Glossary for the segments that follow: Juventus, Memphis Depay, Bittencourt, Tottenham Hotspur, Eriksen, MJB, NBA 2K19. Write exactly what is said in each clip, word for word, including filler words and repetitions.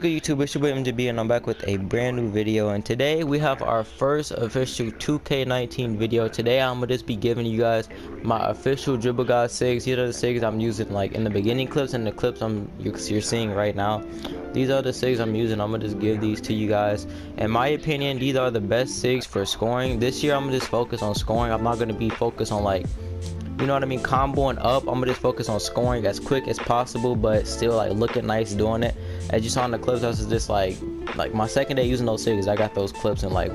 What's good, YouTube? It's your boy M J B, and I'm back with a brand new video. And today we have our first official two K nineteen video. Today I'm gonna just be giving you guys my official Dribble God sigs. These are the sigs I'm using, like in the beginning clips and the clips I'm you're seeing right now. These are the sigs I'm using. I'm gonna just give these to you guys. In my opinion, these are the best sigs for scoring. This year I'm gonna just focus on scoring. I'm not gonna be focused on, like, you know what I mean, comboing up. I'm gonna just focus on scoring as quick as possible, but still like looking nice doing it. As you saw in the clips, I was just like, like my second day using those sigs, I got those clips in like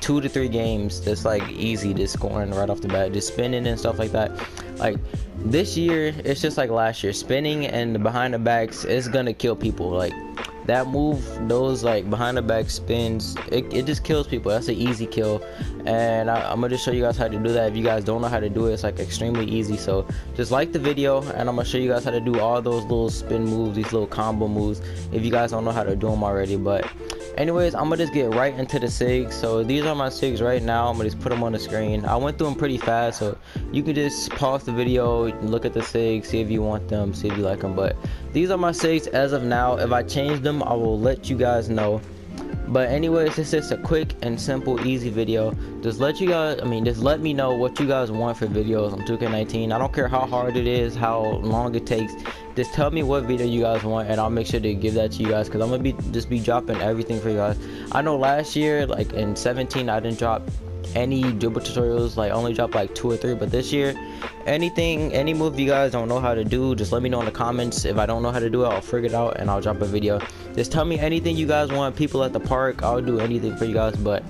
two to three games. That's like easy, just scoring right off the bat, just spinning and stuff like that. Like this year, it's just like last year, spinning and the behind the backs is gonna kill people. Like that move, those like behind the back spins, it, it just kills people. That's an easy kill, and I, I'm gonna just show you guys how to do that. If you guys don't know how to do it, it's like extremely easy. So just like the video, and I'm gonna show you guys how to do all those little spin moves, these little combo moves, if you guys don't know how to do them already. But anyways, I'm gonna just get right into the sigs. So these are my sigs right now. I'm gonna just put them on the screen. I went through them pretty fast, so you can just pause the video, look at the sigs, see if you want them, see if you like them. But these are my sigs as of now. If I change them, I will let you guys know. But anyways, this is a quick and simple, easy video. Just let you guys, I mean, just let me know what you guys want for videos on two K nineteen. I don't care how hard it is, how long it takes. Just tell me what video you guys want, and I'll make sure to give that to you guys, because I'm gonna be just be dropping everything for you guys. I know last year, like in seventeen, I didn't drop any dribble tutorials, like only dropped like two or three. But this year, anything, any move you guys don't know how to do, just let me know in the comments. If I don't know how to do it, I'll figure it out and I'll drop a video. Just tell me anything you guys want. People at the park, I'll do anything for you guys. But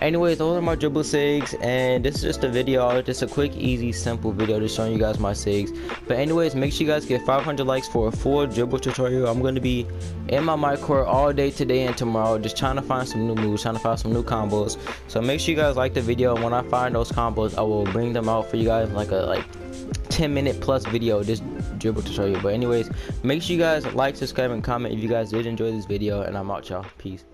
anyways, those are my dribble sigs, and this is just a video, just a quick, easy, simple video, just showing you guys my sigs. But anyways, make sure you guys get five hundred likes for a full dribble tutorial. I'm going to be in my mic court all day today and tomorrow, just trying to find some new moves, trying to find some new combos. So make sure you guys like the video, and when I find those combos, I will bring them out for you guys like a like ten minute plus video, just dribble tutorial. But anyways, make sure you guys like, subscribe, and comment if you guys did enjoy this video, and I'm out, y'all. Peace.